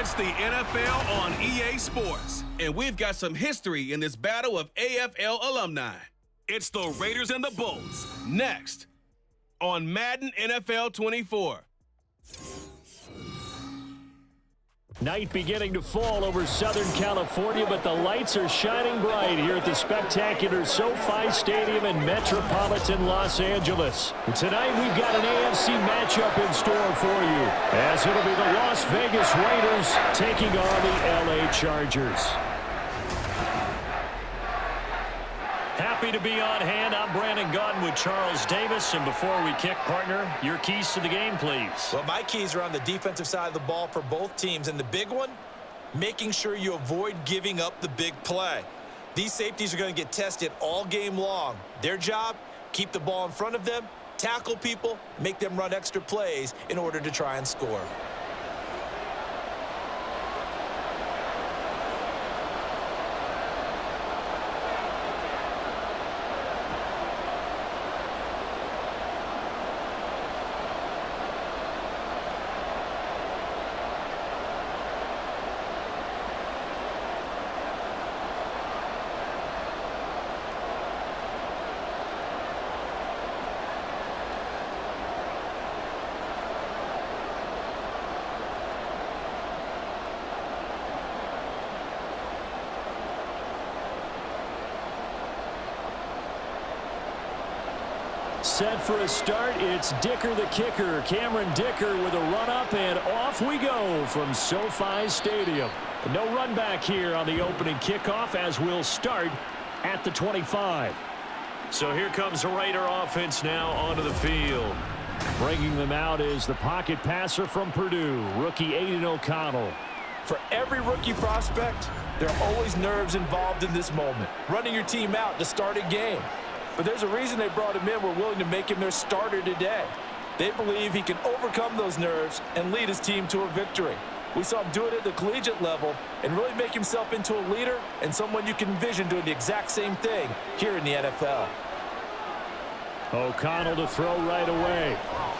It's the NFL on EA Sports, and we've got some history in this battle of AFL alumni. It's the Raiders and the Bulls, next on Madden NFL 24. Night beginning to fall over Southern California, but the lights are shining bright here at the spectacular SoFi Stadium in metropolitan Los Angeles. Tonight, we've got an AFC matchup in store for you, as it'll be the Las Vegas Raiders taking on the LA Chargers. Happy to be on hand. I'm Brandon Gordon with Charles Davis. And before we kick, partner, your keys to the game, please. Well, my keys are on the defensive side of the ball for both teams. And the big one, making sure you avoid giving up the big play. These safeties are going to get tested all game long. Their job, keep the ball in front of them, tackle people, make them run extra plays in order to try and score. Set for a start, it's Dicker the kicker. Cameron Dicker with a run-up, and off we go from SoFi Stadium. No run back here on the opening kickoff, as we'll start at the 25. So here comes the Raider offense now onto the field. Bringing them out is the pocket passer from Purdue, rookie Aiden O'Connell. For every rookie prospect, there are always nerves involved in this moment. Running your team out to start a game. But there's a reason they brought him in. We're willing to make him their starter today. They believe he can overcome those nerves and lead his team to a victory. We saw him do it at the collegiate level and really make himself into a leader and someone you can envision doing the exact same thing here in the NFL. O'Connell to throw right away.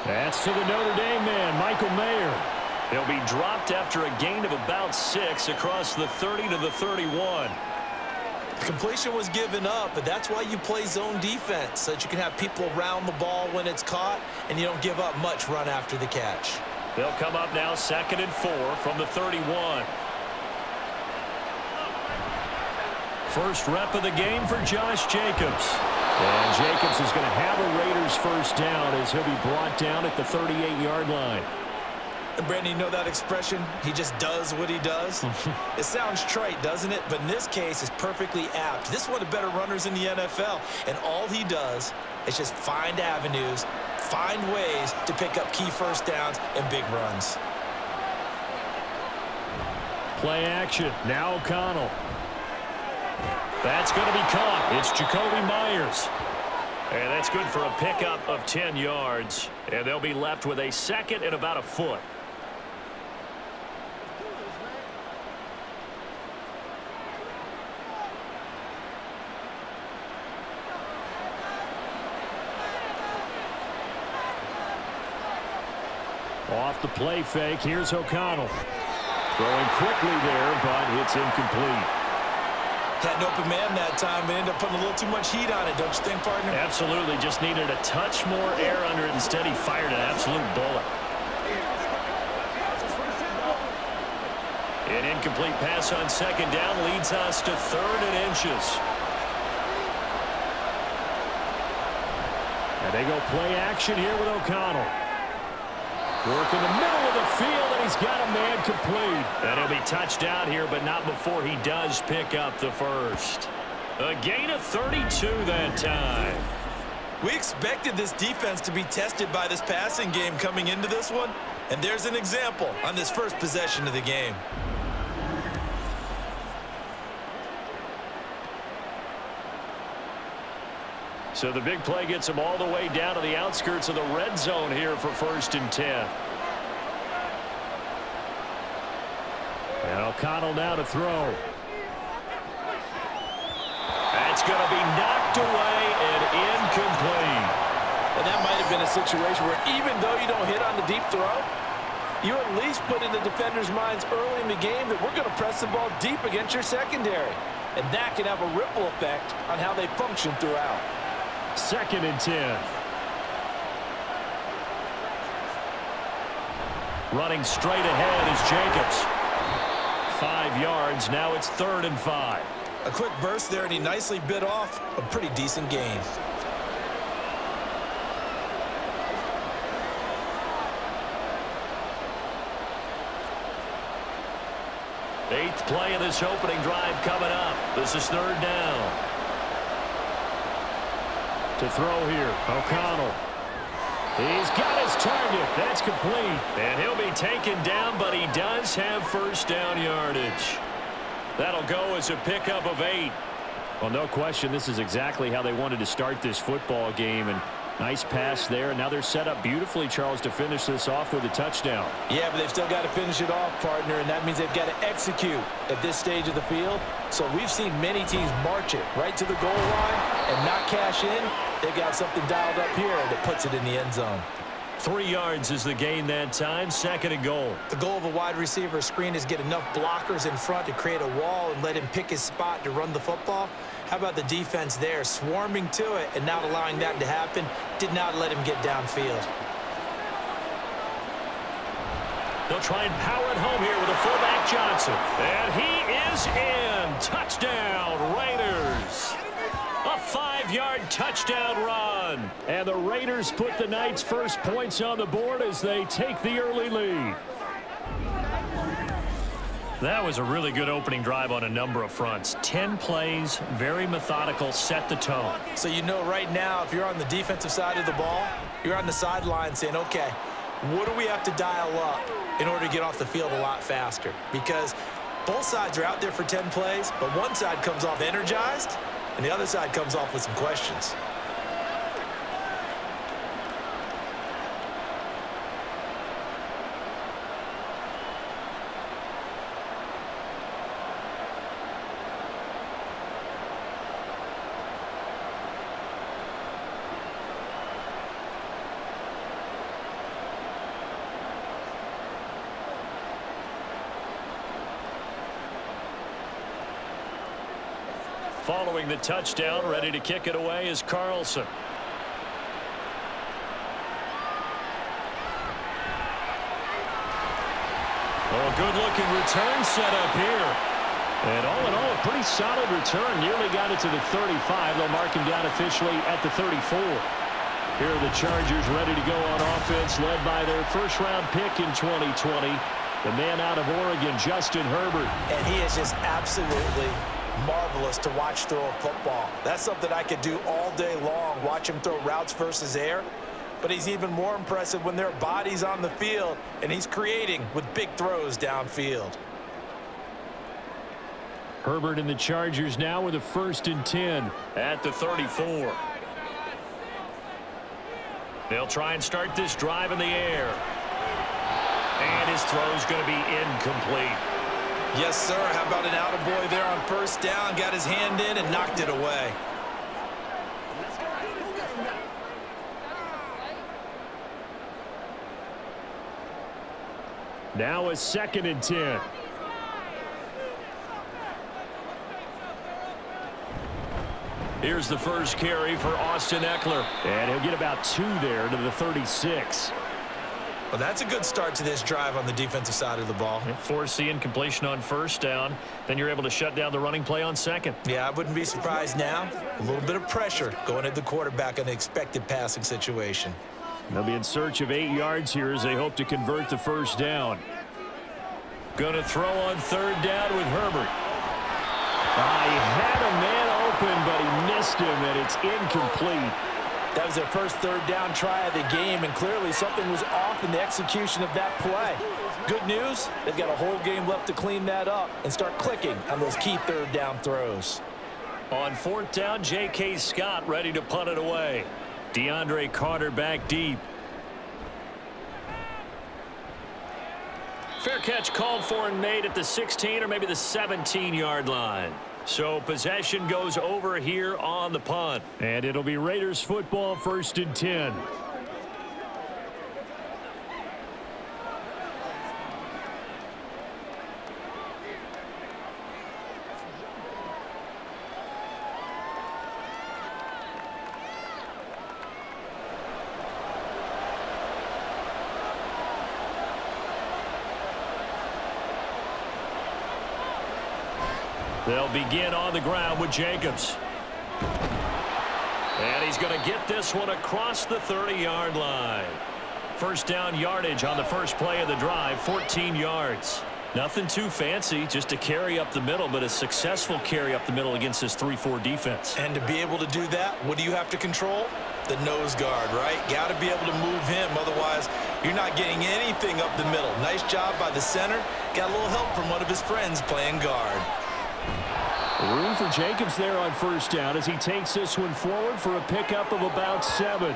That's to the Notre Dame man, Michael Mayer. He'll be dropped after a gain of about 6 across the 30 to the 31. Completion was given up, but that's why you play zone defense, so that you can have people around the ball when it's caught, and you don't give up much run after the catch. They'll come up now 2nd and 4 from the 31. First rep of the game for Josh Jacobs. And Jacobs is going to have a Raiders first down as he'll be brought down at the 38-yard line. And Brandon, you know that expression, he just does what he does? It sounds trite, doesn't it? But in this case, it's perfectly apt. This is one of the better runners in the NFL. And all he does is just find avenues, find ways to pick up key first downs and big runs. Play action. Now O'Connell. That's going to be caught. It's Jacoby Myers. And that's good for a pickup of 10 yards. And they'll be left with a 2nd and about a foot. Off the play fake, here's O'Connell. Throwing quickly there, but it's incomplete. Had an open man that time, but ended up putting a little too much heat on it, don't you think, partner? Absolutely, just needed a touch more air under it. Instead, he fired an absolute bullet. An incomplete pass on 2nd down leads us to 3rd and inches. And they go play action here with O'Connell. Work in the middle of the field, and he's got a man complete. And he'll be touched out here, but not before he does pick up the first. A gain of 32 that time. We expected this defense to be tested by this passing game coming into this one, and there's an example on this first possession of the game. So the big play gets him all the way down to the outskirts of the red zone here for 1st and 10. And O'Connell now to throw. That's going to be knocked away and incomplete. And that might have been a situation where even though you don't hit on the deep throw, you at least put in the defenders' minds early in the game that we're going to press the ball deep against your secondary. And that can have a ripple effect on how they function throughout. 2nd and 10. Running straight ahead is Jacobs. 5 yards. Now it's 3rd and 5. A quick burst there, and he nicely bit off a pretty decent gain. Eighth play of this opening drive coming up. This is 3rd down. To throw here, O'Connell. He's got his target. That's complete. And he'll be taken down, but he does have 1st down yardage. That'll go as a pickup of 8. Well, no question, this is exactly how they wanted to start this football game. And nice pass there. Now they're set up beautifully, Charles, to finish this off with a touchdown. Yeah, but they've still got to finish it off, partner, and that means they've got to execute at this stage of the field. So we've seen many teams march it right to the goal line and not cash in. They've got something dialed up here that puts it in the end zone. 3 yards is the gain that time. 2nd and goal. The goal of a wide receiver screen is get enough blockers in front to create a wall and let him pick his spot to run the football. How about the defense there swarming to it and not allowing that to happen? Did not let him get downfield. They'll try and power it home here with a fullback Johnson. And he is in. Touchdown, Raiders. A 5-yard touchdown run. And the Raiders put the night's first points on the board as they take the early lead. That was a really good opening drive on a number of fronts. 10 plays, very methodical, set the tone. So you know right now, if you're on the defensive side of the ball, you're on the sideline saying, okay, what do we have to dial up in order to get off the field a lot faster? Because both sides are out there for 10 plays, but one side comes off energized, and the other side comes off with some questions. Following the touchdown, ready to kick it away is Carlson. Well, good-looking return set up here. And all in all, a pretty solid return. Nearly got it to the 35. They'll mark him down officially at the 34. Here are the Chargers ready to go on offense, led by their first-round pick in 2020. The man out of Oregon, Justin Herbert. And he is just absolutely marvelous to watch throw a football. That's something I could do all day long, watch him throw routes versus air. But he's even more impressive when their body's on the field and he's creating with big throws downfield. Herbert and the Chargers now with a 1st and 10 at the 34. They'll try and start this drive in the air. And his throw's going to be incomplete. Yes, sir. How about an out of boy there on 1st down? Got his hand in and knocked it away. Now a 2nd and 10. Here's the first carry for Austin Eckler. And he'll get about 2 there to the 36. Well, that's a good start to this drive on the defensive side of the ball. Force the incompletion on 1st down. Then you're able to shut down the running play on 2nd. Yeah, I wouldn't be surprised now. A little bit of pressure going at the quarterback in the expected passing situation. They'll be in search of 8 yards here as they hope to convert the 1st down. Going to throw on 3rd down with Herbert. He had a man open, but he missed him, and it's incomplete. That was their first 3rd down try of the game, and clearly something was off in the execution of that play. Good news, they've got a whole game left to clean that up and start clicking on those key 3rd down throws. On 4th down, J.K. Scott ready to punt it away. DeAndre Carter back deep. Fair catch called for and made at the 16 or maybe the 17-yard line. So possession goes over here on the punt. And it'll be Raiders football, 1st and 10. They'll begin on the ground with Jacobs. And he's going to get this one across the 30-yard line. First down yardage on the first play of the drive, 14 yards. Nothing too fancy, just a carry up the middle, but a successful carry up the middle against this 3-4 defense. And to be able to do that, what do you have to control? The nose guard, right? Got to be able to move him, otherwise you're not getting anything up the middle. Nice job by the center. Got a little help from one of his friends playing guard. Room for Jacobs there on first down as he takes this one forward for a pickup of about 7.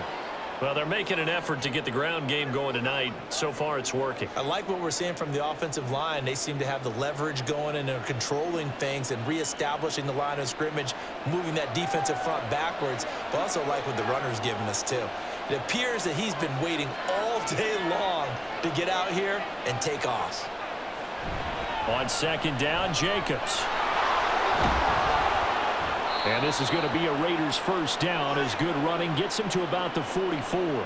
Well, they're making an effort to get the ground game going tonight. So far, it's working. I like what we're seeing from the offensive line. They seem to have the leverage going, and they're controlling things and reestablishing the line of scrimmage, moving that defensive front backwards. But I also like what the runner's giving us, too. It appears that he's been waiting all day long to get out here and take off. On second down, Jacobs. And this is going to be a Raiders first down as good running gets him to about the 44. Well,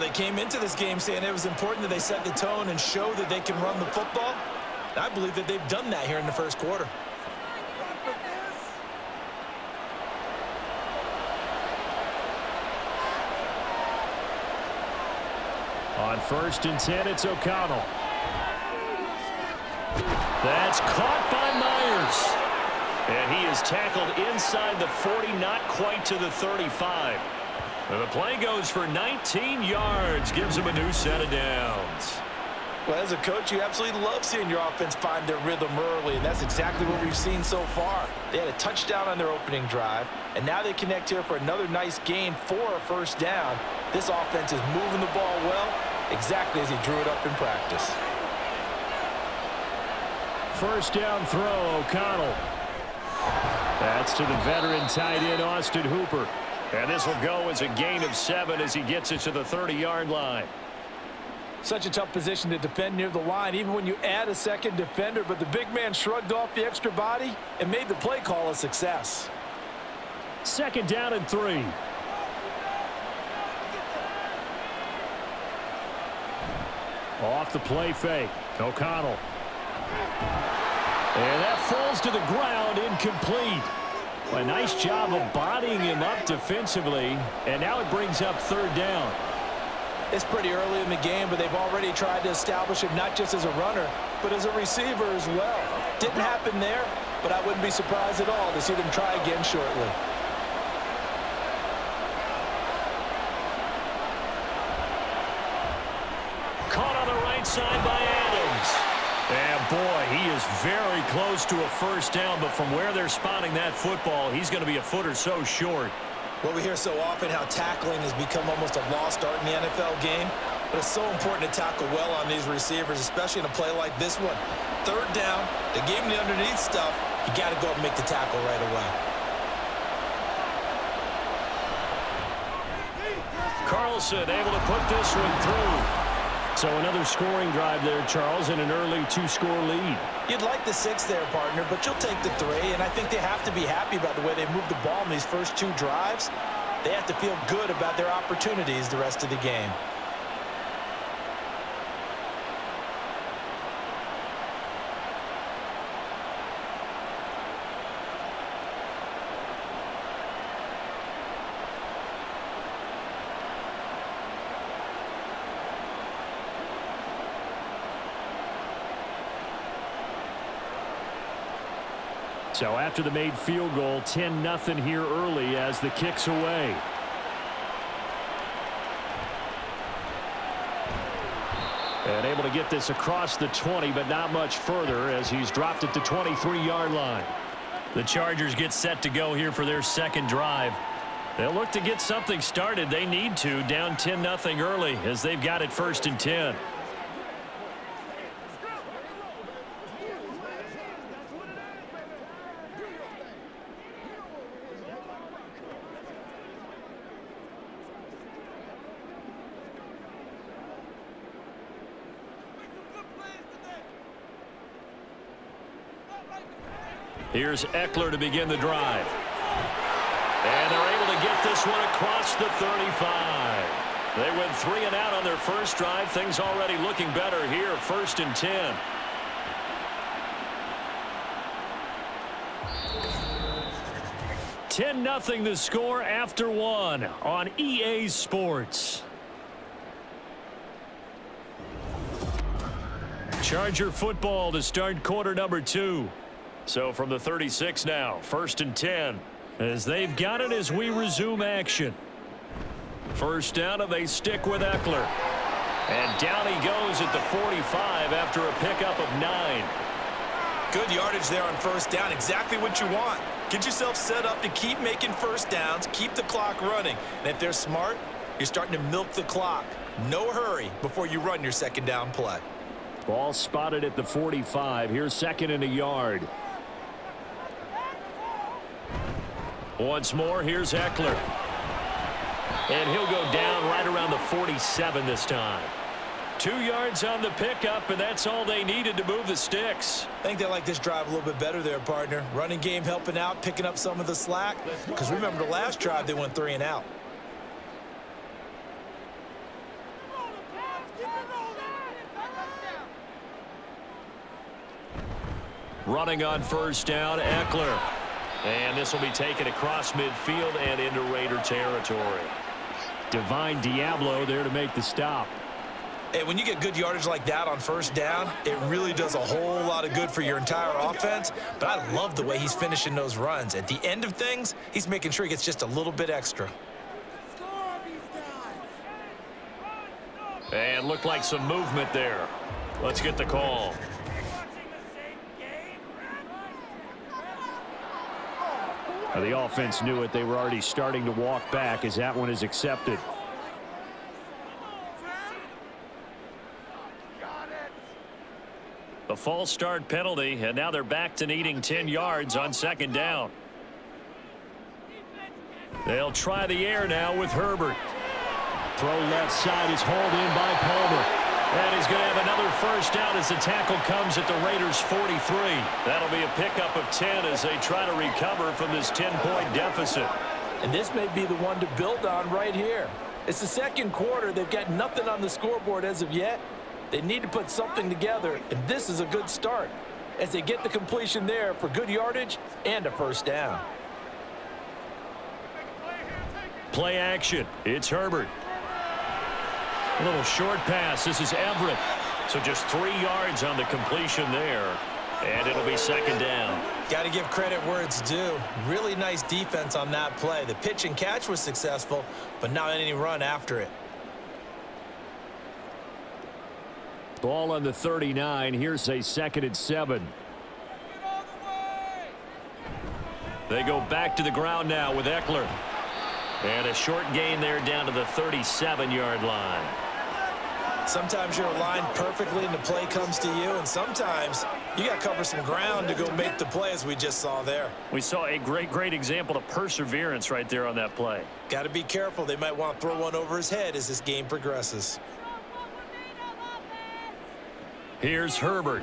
they came into this game saying it was important that they set the tone and show that they can run the football. And I believe that they've done that here in the first quarter. On first and 10, it's O'Connell. That's caught by Myers. And he is tackled inside the 40, not quite to the 35. And the play goes for 19 yards, gives him a new set of downs. Well, as a coach, you absolutely love seeing your offense find their rhythm early, and that's exactly what we've seen so far. They had a touchdown on their opening drive, and now they connect here for another nice gain for a first down. This offense is moving the ball well, exactly as he drew it up in practice. First down throw, O'Connell. That's to the veteran tight end, Austin Hooper. And this will go as a gain of 7 as he gets it to the 30-yard line. Such a tough position to defend near the line, even when you add a second defender. But the big man shrugged off the extra body and made the play call a success. Second down and 3. Off the play fake, O'Connell. And that falls to the ground, incomplete. A nice job of bodying him up defensively, and now it brings up third down. It's pretty early in the game, but they've already tried to establish him not just as a runner, but as a receiver as well. Didn't happen there, but I wouldn't be surprised at all to see them try again shortly. Caught on the right side by Adams. And boy, he is very close to a first down, but from where they're spotting that football, he's going to be a foot or so short. Well, we hear so often how tackling has become almost a lost art in the NFL game, but it's so important to tackle well on these receivers, especially in a play like this one. Third down, they gave him the underneath stuff. You got to go up and make the tackle right away. Carlson able to put this one through. So another scoring drive there, Charles, and an early 2-score lead. You'd like the 6 there, partner, but you'll take the 3, and I think they have to be happy about the way they moved the ball in these first 2 drives. They have to feel good about their opportunities the rest of the game. So after the made field goal, 10-0 here early as the kick's away. And able to get this across the 20, but not much further as he's dropped at the 23-yard line. The Chargers get set to go here for their second drive. They'll look to get something started. They need to, down 10-0 early as they've got it first and 10. Here's Eckler to begin the drive. And they're able to get this one across the 35. They went 3 and out on their first drive. Things already looking better here, first and 10. 10-0 the score after one on EA Sports. Charger football to start quarter number two. So from the 36 now, 1st and 10, as they've got it as we resume action. First down, and they stick with Eckler. And down he goes at the 45 after a pickup of 9. Good yardage there on first down. Exactly what you want. Get yourself set up to keep making first downs, keep the clock running. And if they're smart, you're starting to milk the clock. No hurry before you run your second down play. Ball spotted at the 45. Here's second and a yard. Once more, here's Eckler. And he'll go down right around the 47 this time. 2 yards on the pickup, and that's all they needed to move the sticks. I think they like this drive a little bit better there, partner. Running game helping out, picking up some of the slack. Because remember, the last drive, they went 3 and out. Running on first down, Eckler. And this will be taken across midfield and into Raider territory. Divine Diablo there to make the stop. Hey, when you get good yardage like that on first down, it really does a whole lot of good for your entire offense. But I love the way he's finishing those runs. At the end of things, he's making sure he gets just a little bit extra. And looked like some movement there. Let's get the call. The offense knew it. They were already starting to walk back as that one is accepted. A false start penalty, and now they're back to needing 10 yards on second down. They'll try the air now with Herbert. Throw left side is hauled in by Palmer. And he's going to have another first down as the tackle comes at the Raiders' 43. That'll be a pickup of 10 as they try to recover from this 10-point deficit. And this may be the one to build on right here. It's the second quarter. They've got nothing on the scoreboard as of yet. They need to put something together, and this is a good start as they get the completion there for good yardage and a first down. Play action. It's Herbert. A little short pass. This is Everett. So just 3 yards on the completion there. And it'll be second down. Got to give credit where it's due. Really nice defense on that play. The pitch and catch was successful, but not any run after it. Ball on the 39. Here's a 2nd and 7. They go back to the ground now with Eckler. And a short gain there down to the 37-yard line. Sometimes you're aligned perfectly and the play comes to you, and sometimes you got to cover some ground to go make the play as we just saw there. We saw a great example of perseverance right there on that play. Got to be careful. They might want to throw one over his head as this game progresses. Here's Herbert.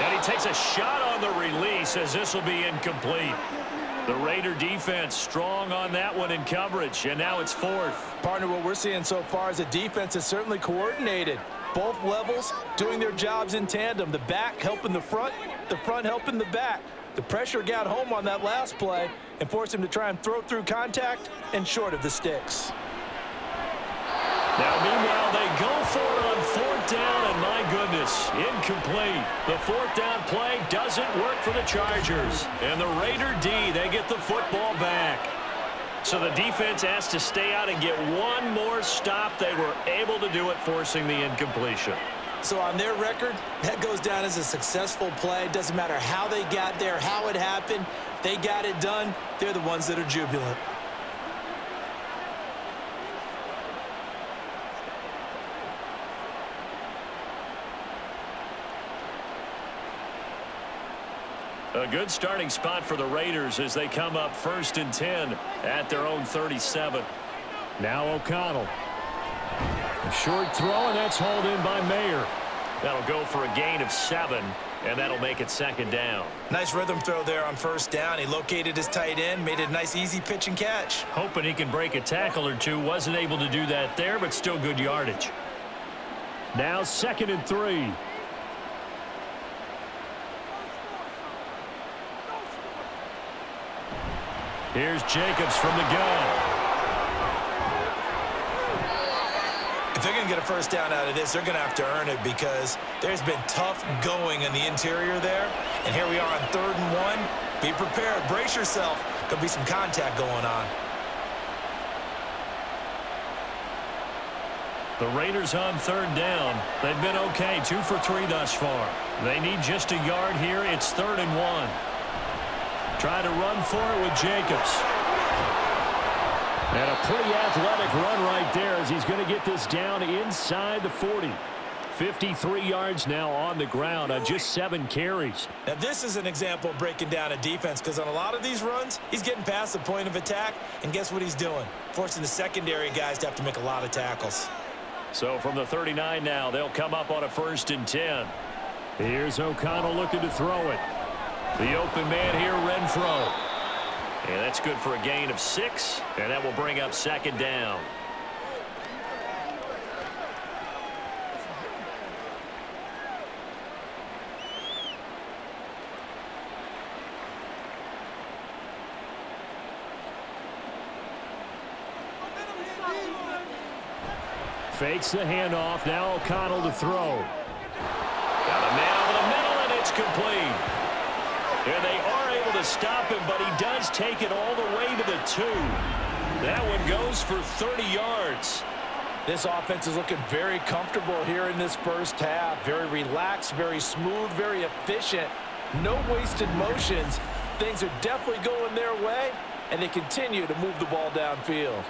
And he takes a shot on the release as this will be incomplete. The Raider defense strong on that one in coverage, and now it's fourth. Partner, what we're seeing so far is the defense is certainly coordinated. Both levels doing their jobs in tandem. The back helping the front helping the back. The pressure got home on that last play and forced him to try and throw through contact and short of the sticks. Now, meanwhile, they go for it on 4th down, and my goodness, incomplete. The 4th down play doesn't work for the Chargers. And the Raider D, they get the football back. So the defense has to stay out and get one more stop. They were able to do it, forcing the incompletion. So on their record, that goes down as a successful play. It doesn't matter how they got there, how it happened. They got it done. They're the ones that are jubilant. A good starting spot for the Raiders as they come up 1st and 10 at their own 37. Now O'Connell. A short throw, and that's hauled in by Mayer. That'll go for a gain of 7, and that'll make it 2nd down. Nice rhythm throw there on 1st down. He located his tight end, made a nice easy pitch and catch. Hoping he can break a tackle or two. Wasn't able to do that there, but still good yardage. Now 2nd and 3. Here's Jacobs from the gun. If they're going to get a first down out of this, they're going to have to earn it, because there's been tough going in the interior there. And here we are on 3rd and 1. Be prepared. Brace yourself. There'll be some contact going on. The Raiders on 3rd down. They've been okay, 2 for 3 thus far. They need just a yard here. It's 3rd and 1. Trying to run for it with Jacobs. And a pretty athletic run right there as he's going to get this down inside the 40. 53 yards now on the ground on just 7 carries. Now this is an example of breaking down a defense, because on a lot of these runs, he's getting past the point of attack, and guess what he's doing? Forcing the secondary guys to have to make a lot of tackles. So from the 39 now, they'll come up on a 1st and 10. Here's O'Connell looking to throw it. The open man here, Renfro. And that's good for a gain of 6, and that will bring up 2nd down. Fakes the handoff. Now O'Connell to throw. Got a man over the middle, and it's complete. Here they are able to stop him, but he does take it all the way to the 2. That one goes for 30 yards. This offense is looking very comfortable here in this first half. Very relaxed, very smooth, very efficient. No wasted motions. Things are definitely going their way, and they continue to move the ball downfield.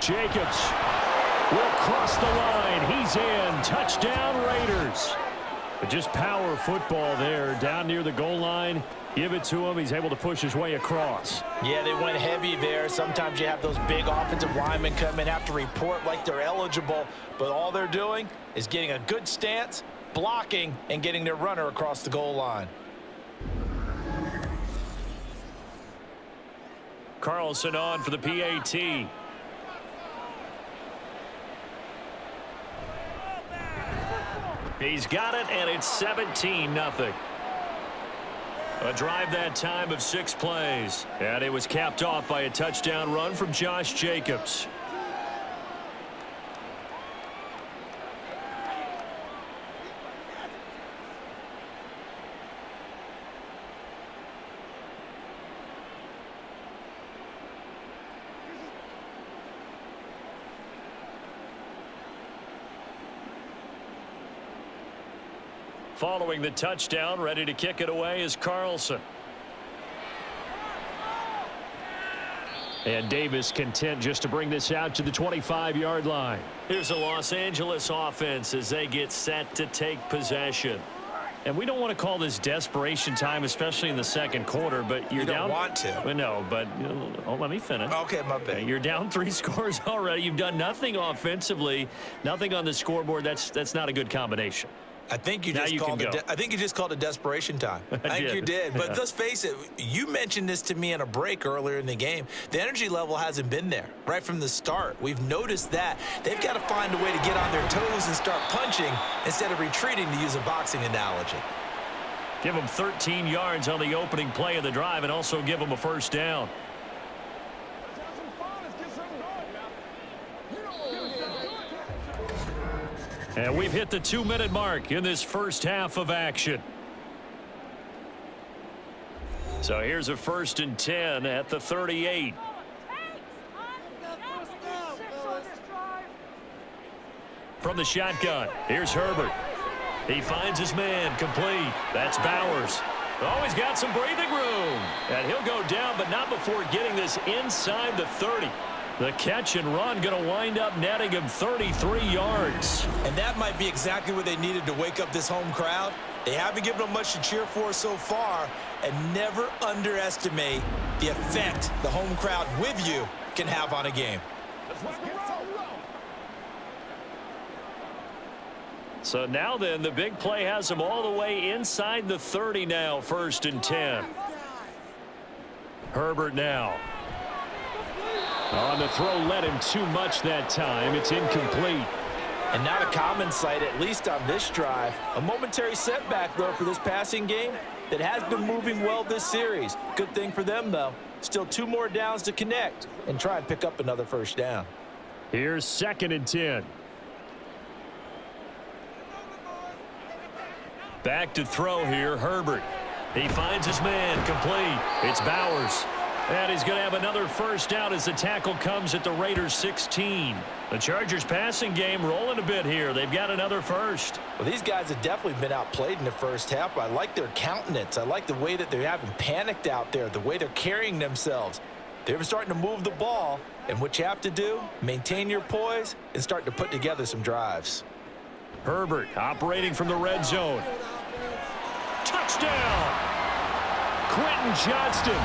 Jacobs will cross the line. He's in. Touchdown, Raiders. But just power football there down near the goal line. Give it to him. He's able to push his way across. Yeah, they went heavy there. Sometimes you have those big offensive linemen come in, have to report like they're eligible. But all they're doing is getting a good stance, blocking, and getting their runner across the goal line. Carlson on for the PAT. He's got it, and it's 17-0. A drive that time of 6 plays. And it was capped off by a touchdown run from Josh Jacobs. Following the touchdown, ready to kick it away is Carlson. And Davis content just to bring this out to the 25-yard line. Here's the Los Angeles offense as they get set to take possession. And we don't want to call this desperation time, especially in the 2nd quarter, but you're down. You don't want to. Well, no, but oh, let me finish. Okay, my bad. You're down 3 scores already. You've done nothing offensively, nothing on the scoreboard. That's not a good combination. I think you just called it desperation time. I think you did. But let's face it, you mentioned this to me in a break earlier in the game. The energy level hasn't been there right from the start. We've noticed that. They've got to find a way to get on their toes and start punching instead of retreating, to use a boxing analogy. Give them 13 yards on the opening play of the drive and also give them a 1st down. And we've hit the 2-minute mark in this first half of action. So here's a 1st and 10 at the 38. From the shotgun, here's Herbert. He finds his man, complete. That's Bowers. Oh, he's got some breathing room. And he'll go down, but not before getting this inside the 30. The catch and run going to wind up netting him 33 yards. And that might be exactly what they needed to wake up this home crowd. They haven't given them much to cheer for so far, and never underestimate the effect the home crowd with you can have on a game. So now then, the big play has them all the way inside the 30 now, 1st and 10. Herbert now. Oh, and the throw led him too much that time. It's incomplete. And not a common sight, at least on this drive. A momentary setback, though, for this passing game that has been moving well this series. Good thing for them, though. Still two more downs to connect and try and pick up another first down. Here's 2nd and 10. Back to throw here, Herbert. He finds his man, complete. It's Bowers. And he's going to have another first down as the tackle comes at the Raiders' 16. The Chargers' passing game rolling a bit here. They've got another first. Well, these guys have definitely been outplayed in the first half. I like their countenance. I like the way that they haven't panicked out there, the way they're carrying themselves. They're starting to move the ball, and what you have to do, maintain your poise and start to put together some drives. Herbert operating from the red zone. Touchdown! Quentin Johnston.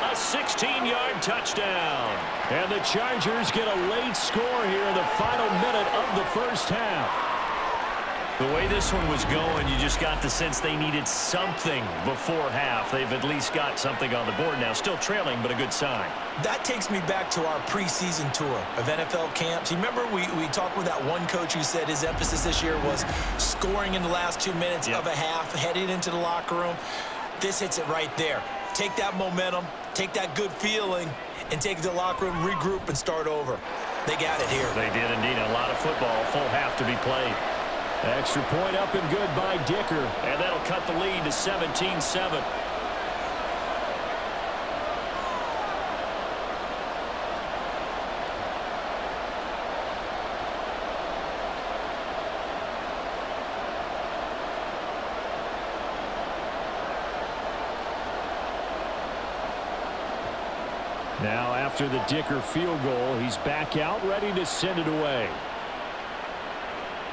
A 16-yard touchdown. And the Chargers get a late score here in the final minute of the first half. The way this one was going, you just got the sense they needed something before half. They've at least got something on the board now. Still trailing, but a good sign. That takes me back to our preseason tour of NFL camps. You remember we talked with that one coach who said his emphasis this year was scoring in the last 2 minutes of a half, heading into the locker room. This hits it right there. Take that momentum, take that good feeling, and take the locker room, regroup, and start over. They got it here. They did indeed. A lot of football, full half to be played. Extra point up and good by Dicker, and that'll cut the lead to 17-7. Now after the Dicker field goal, he's back out, ready to send it away.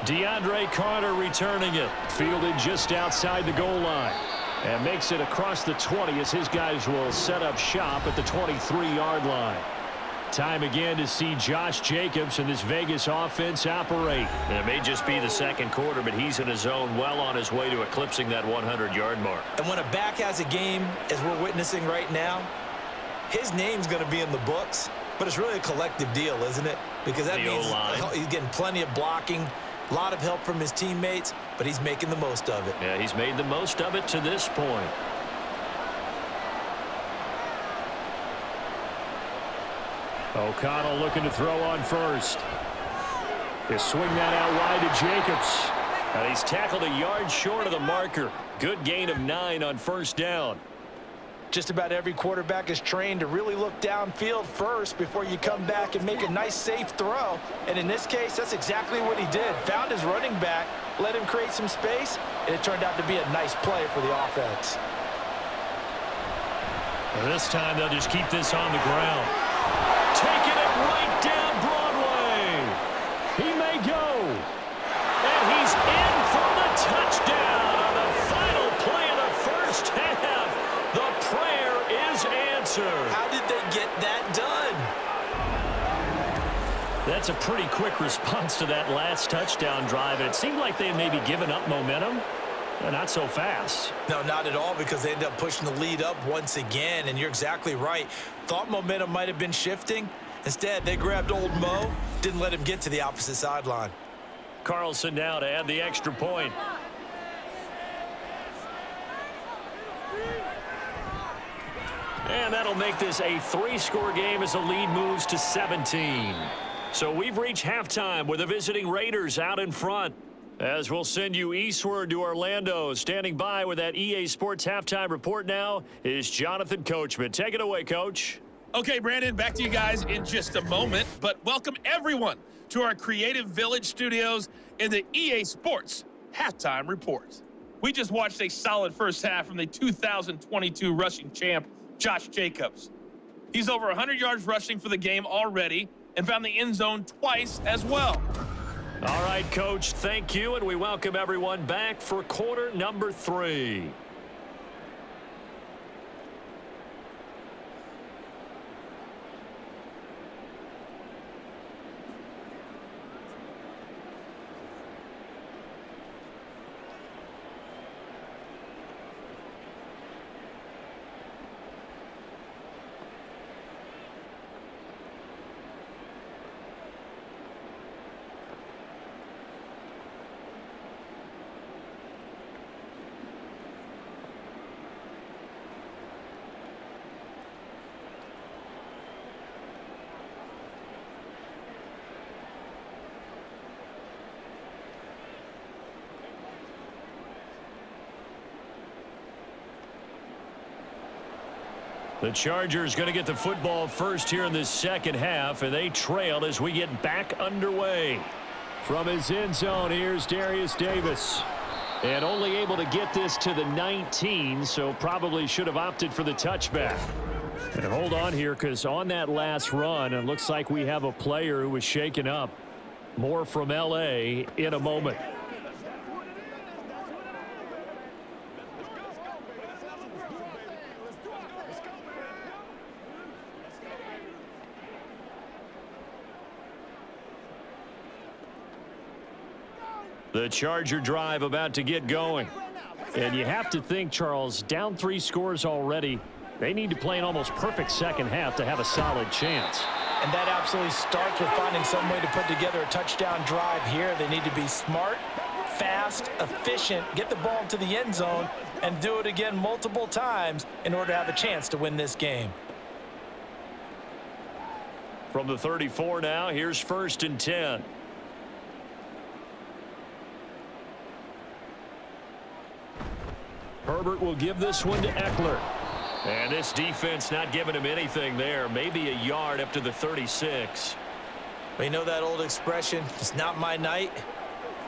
DeAndre Carter returning it. Fielded just outside the goal line. And makes it across the 20 as his guys will set up shop at the 23-yard line. Time again to see Josh Jacobs and this Vegas offense operate. And it may just be the second quarter, but he's in his zone, well on his way to eclipsing that 100-yard mark. And when a back has a game, as we're witnessing right now, his name's going to be in the books, but it's really a collective deal, isn't it? Because that means he's getting plenty of blocking, a lot of help from his teammates, but he's making the most of it. Yeah, he's made the most of it to this point. O'Connell looking to throw on first. He'll swing that out wide to Jacobs. And he's tackled a yard short of the marker. Good gain of 9 on first down. Just about every quarterback is trained to really look downfield first before you come back and make a nice, safe throw. And in this case, that's exactly what he did. Found his running back, let him create some space, and it turned out to be a nice play for the offense. And this time, they'll just keep this on the ground. Taking it right down Broadway. He may go. And he's in for the touchdown on the final play of the first half. The prayer is answered. How did they get that done? That's a pretty quick response to that last touchdown drive. It seemed like they had maybe given up momentum. Well, not so fast. No, not at all, because they ended up pushing the lead up once again, and you're exactly right. Thought momentum might have been shifting. Instead, they grabbed old Mo, didn't let him get to the opposite sideline. Carlson now to add the extra point. And that'll make this a 3-score game as the lead moves to 17. So we've reached halftime with the visiting Raiders out in front. As we'll send you eastward to Orlando, standing by with that EA Sports halftime report now is Jonathan Coachman. Take it away, Coach. Okay, Brandon, back to you guys in just a moment. But welcome everyone to our Creative Village Studios in the EA Sports halftime report. We just watched a solid first half from the 2022 rushing champ, Josh Jacobs. He's over 100 yards rushing for the game already and found the end zone twice as well. All right, Coach, thank you, and we welcome everyone back for quarter number 3. The Chargers going to get the football first here in this second half, and they trail as we get back underway. From his end zone, here's Darius Davis. And only able to get this to the 19, so probably should have opted for the touchback. And hold on here, because on that last run, it looks like we have a player who was shaken up. More from L.A. in a moment. The Charger drive about to get going. And you have to think, Charles, down 3 scores already. They need to play an almost perfect second half to have a solid chance. And that absolutely starts with finding some way to put together a touchdown drive here. They need to be smart, fast, efficient, get the ball into the end zone, and do it again multiple times in order to have a chance to win this game. From the 34 now, here's 1st and 10. Herbert will give this one to Eckler. And this defense not giving him anything there. Maybe a yard up to the 36. But you know that old expression, it's not my night?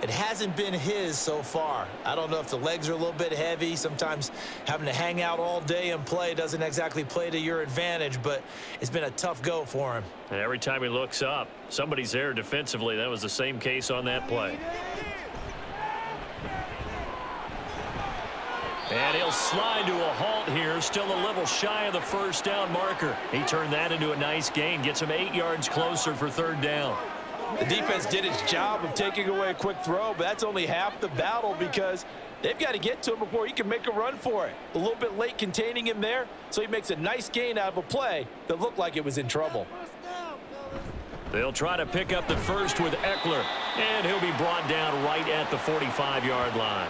It hasn't been his so far. I don't know if the legs are a little bit heavy. Sometimes having to hang out all day and play doesn't exactly play to your advantage, but it's been a tough go for him. And every time he looks up, somebody's there defensively. That was the same case on that play. And he'll slide to a halt here, still a little shy of the first down marker. He turned that into a nice gain, gets him 8 yards closer for 3rd down. The defense did its job of taking away a quick throw, but that's only half the battle because they've got to get to him before he can make a run for it. A little bit late containing him there, so he makes a nice gain out of a play that looked like it was in trouble. They'll try to pick up the first with Eckler, and he'll be brought down right at the 45-yard line.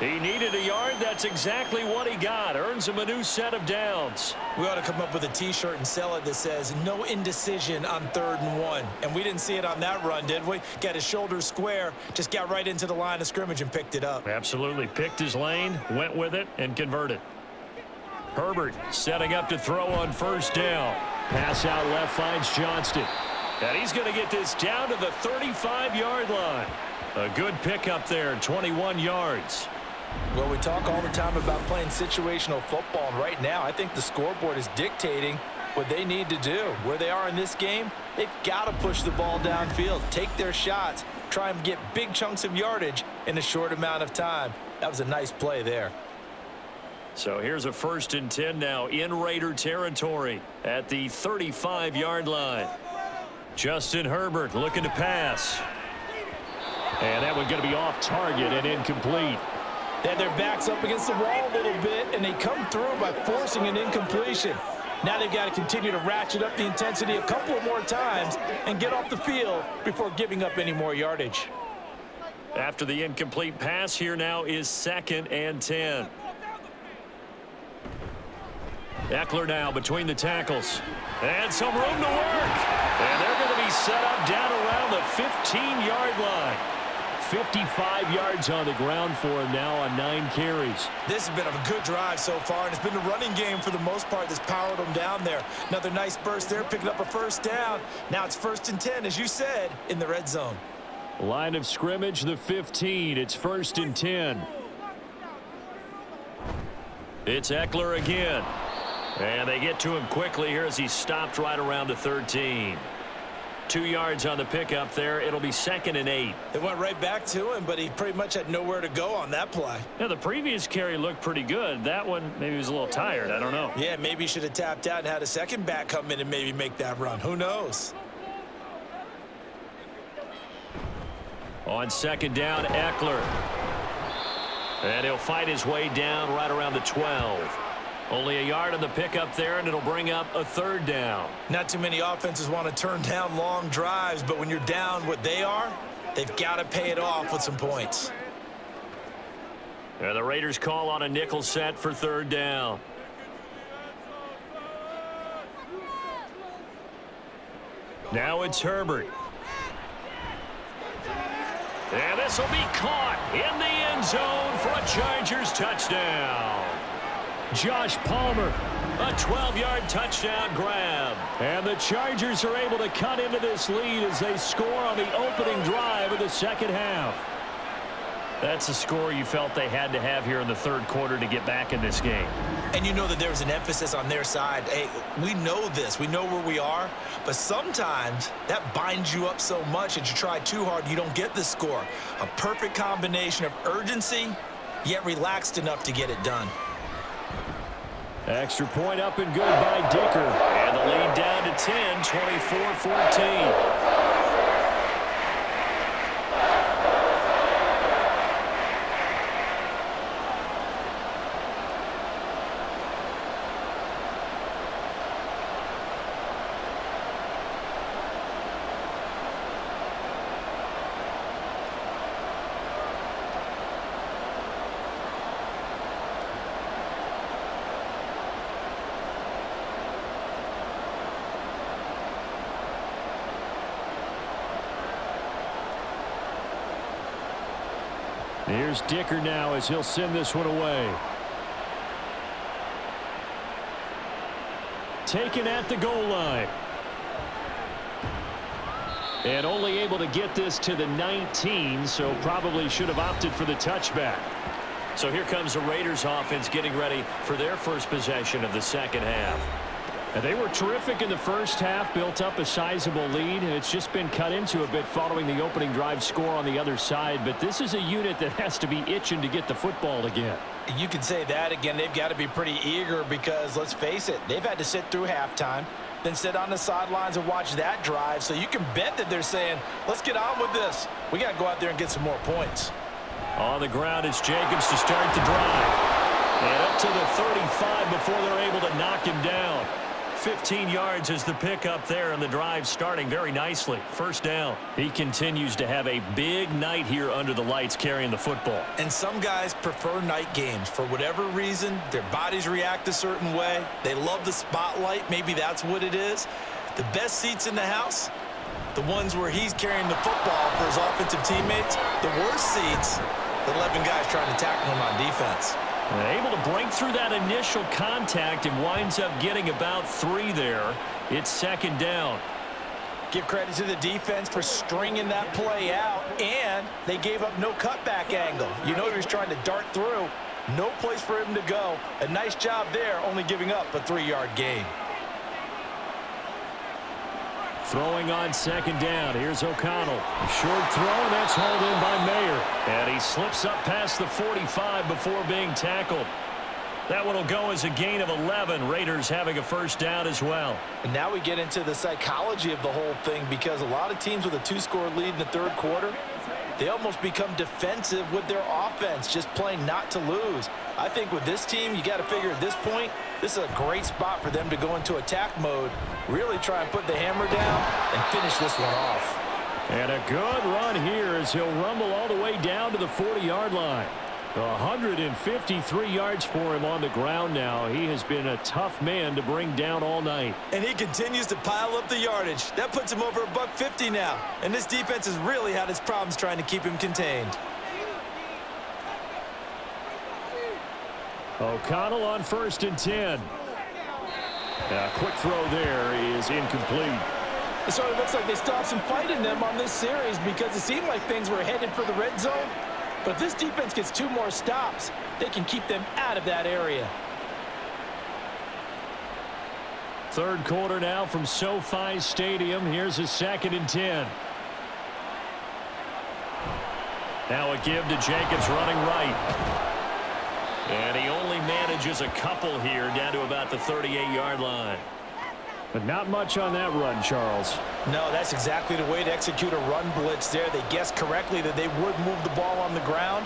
He needed a yard. That's exactly what he got. Earns him a new set of downs. We ought to come up with a T-shirt and sell it that says, no indecision on 3rd and 1. And we didn't see it on that run, did we? Got his shoulders square, just got right into the line of scrimmage and picked it up. Absolutely. Picked his lane, went with it, and converted. Herbert setting up to throw on 1st down. Pass out left finds Johnston. And he's going to get this down to the 35-yard line. A good pickup there, 21 yards. Well, we talk all the time about playing situational football, and right now I think the scoreboard is dictating what they need to do. Where they are in this game, they've got to push the ball downfield, take their shots, try and get big chunks of yardage in a short amount of time. That was a nice play there. So here's a 1st and 10 now in Raider territory at the 35-yard line. Justin Herbert looking to pass. And that one's going to be off target and incomplete. They had their backs up against the wall a little bit, and they come through by forcing an incompletion. Now they've got to continue to ratchet up the intensity a couple more times and get off the field before giving up any more yardage. After the incomplete pass, here now is 2nd and 10. Eckler now between the tackles. And some room to work. And they're going to be set up down around the 15-yard line. 55 yards on the ground for him now on 9 carries. This has been a good drive so far, and it's been the running game for the most part that's powered them down there. Another nice burst there, picking up a 1st down. Now it's 1st and 10, as you said, in the red zone. Line of scrimmage, the 15. It's 1st and 10. It's Eckler again. And they get to him quickly here as he stopped right around the 13. 2 yards on the pickup there. It'll be 2nd and 8. They went right back to him, but he pretty much had nowhere to go on that play. Yeah, the previous carry looked pretty good. That one, maybe he was a little tired. I don't know. Yeah, maybe he should have tapped out and had a second back come in and maybe make that run. Who knows? On 2nd down, Eckler. And he'll fight his way down right around the 12. Only a yard on the pickup there, and it'll bring up a 3rd down. Not too many offenses want to turn down long drives, but when you're down what they are, they've got to pay it off with some points. And the Raiders call on a nickel set for 3rd down. Now it's Herbert. And this will be caught in the end zone for a Chargers touchdown. Josh Palmer, A 12-yard touchdown grab. And the Chargers are able to cut into this lead as they score on the opening drive of the second half. That's a score you felt they had to have here in the third quarter to get back in this game. And you know that there was an emphasis on their side. Hey, we know this. We know where we are. But sometimes that binds you up so much that you try too hard, you don't get the score. A perfect combination of urgency, yet relaxed enough to get it done. Extra point up and good by Dicker. And the lead down to 10, 24-14. Here's Dicker now as he'll send this one away. Taken at the goal line. And only able to get this to the 19, so probably should have opted for the touchback. So here comes the Raiders offense getting ready for their first possession of the second half. And they were terrific in the first half, built up a sizable lead, and it's just been cut into a bit following the opening drive score on the other side. But this is a unit that has to be itching to get the football again. You can say that again. They've got to be pretty eager because, let's face it, they've had to sit through halftime, then sit on the sidelines and watch that drive. So you can bet that they're saying, let's get on with this. We got to go out there and get some more points. On the ground, it's Jacobs to start the drive. And up to the 35 before they're able to knock him down. 15 yards is the pickup there, and the drive starting very nicely. First down. He continues to have a big night here under the lights carrying the football. And some guys prefer night games. For whatever reason, their bodies react a certain way. They love the spotlight. Maybe that's what it is. The best seats in the house, the ones where he's carrying the football for his offensive teammates. The worst seats, the 11 guys trying to tackle him on defense. Able to break through that initial contact and winds up getting about 3 there. It's second down. Give credit to the defense for stringing that play out, and they gave up no cutback angle. You know he was trying to dart through. No place for him to go. A nice job there, only giving up a 3-yard gain. Throwing on second down. Here's O'Connell. Short throw, and that's hauled in by Mayer. And he slips up past the 45 before being tackled. That one will go as a gain of 11. Raiders having a first down as well. And now we get into the psychology of the whole thing, because a lot of teams with a 2-score lead in the third quarter, they almost become defensive with their offense, just playing not to lose. I think with this team, you got to figure at this point, this is a great spot for them to go into attack mode, really try and put the hammer down and finish this one off. And a good run here as he'll rumble all the way down to the 40-yard line. 153 yards for him on the ground now. He has been a tough man to bring down all night. And he continues to pile up the yardage. That puts him over $150 now. And this defense has really had its problems trying to keep him contained. O'Connell on 1st and 10. A quick throw there is incomplete. It sort of looks like they stopped some fight in them on this series, because it seemed like things were headed for the red zone. But if this defense gets 2 more stops, they can keep them out of that area. Third quarter now from SoFi Stadium. Here's a 2nd and 10. Now a give to Jacobs running right. And he only manages a couple here, down to about the 38-yard line. But not much on that run, Charles. No, that's exactly the way to execute a run blitz there. They guessed correctly that they would move the ball on the ground,